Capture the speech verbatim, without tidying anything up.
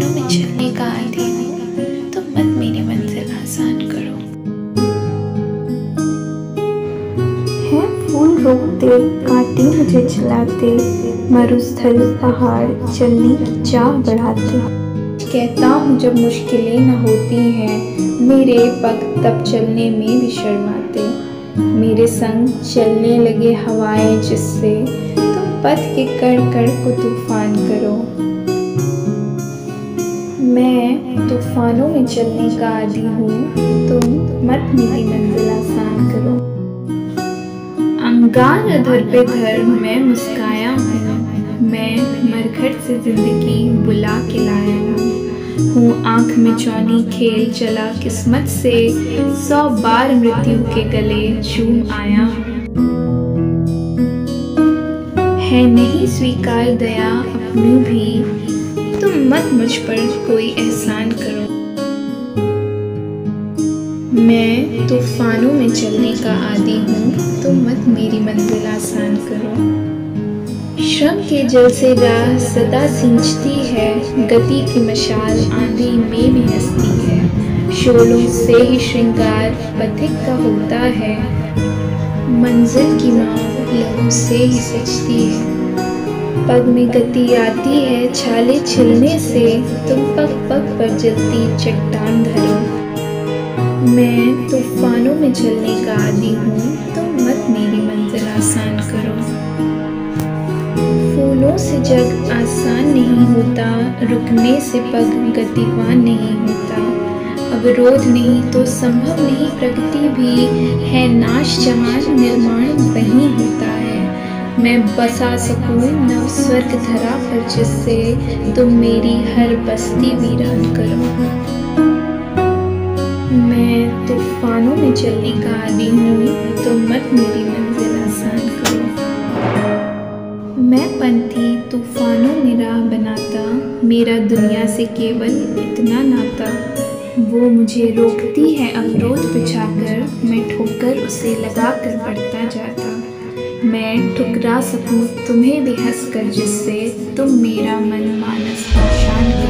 कानों में झरने का आए, तुम मत मेरी मंजिल आसान करो। है फूल रोकते काटे मुझे जलाते, मरुस्थल पहाड़ चलने की चाह बढ़ाते। कहता हूँ जब मुश्किलें न होती हैं, मेरे पग तब चलने में भी शर्माते। मेरे संग चलने लगे हवाएं जिससे, तुम पथ के कड़ कड़ को तूफान करो। मैं तूफानों में चलने का आदी हूँ, तुम मत मेरी मंजिल आसान करो। अंगार अधर पे धर मैं मुस्काया हूँ, मैं मरघट से जिंदगी बुला के लाया हूँ। आँख में चौनी खेल चला किस्मत से, सौ बार मृत्यु के गले झूम आया। है नहीं स्वीकार दया अपनी भी, तुम मत मुझ पर कोई एहसान करो। मैं तूफानों में चलने का आदी हूँ, तुम मत मेरी मंजिल आसान करो। श्रम के जल से राह सदा सिंचती है, गति की मशाल आंधी में भी हंसती है। शोलों से ही श्रृंगार पथिक का होता है, मंजिल की माँ लहू से ही सजती है। पग में गति आती है छाले छिलने से, तुम पग पग पर जलती चट्टान धरो। मैं तूफानों में चलने का आदी हूँ, तुम मत मेरी मंजिल आसान करो। फूलों से जग आसान नहीं होता, रुकने से पग गतिवान नहीं होता। अवरोध नहीं तो संभव नहीं प्रगति भी, है नाश जहान निर्माण वहीं होता है। मैं बसा सकूँ नव स्वर्ग धरा पर जिससे, तुम मेरी हर बस्ती वीरान करो। मैं तूफानों में चलने का आदी हूँ, तुम मत मेरी मंजिल आसान करो। मैं पंथी तूफानों में राह बनाता, मेरा दुनिया से केवल इतना नाता। वो मुझे रोकती है अवरोध बिछाकर, मैं ठोकर उसे लगा कर बढ़ता जाता। मैं ठुकरा सकूँ तुम्हें भी हंस कर जिससे, तुम मेरा मन मानस परेशान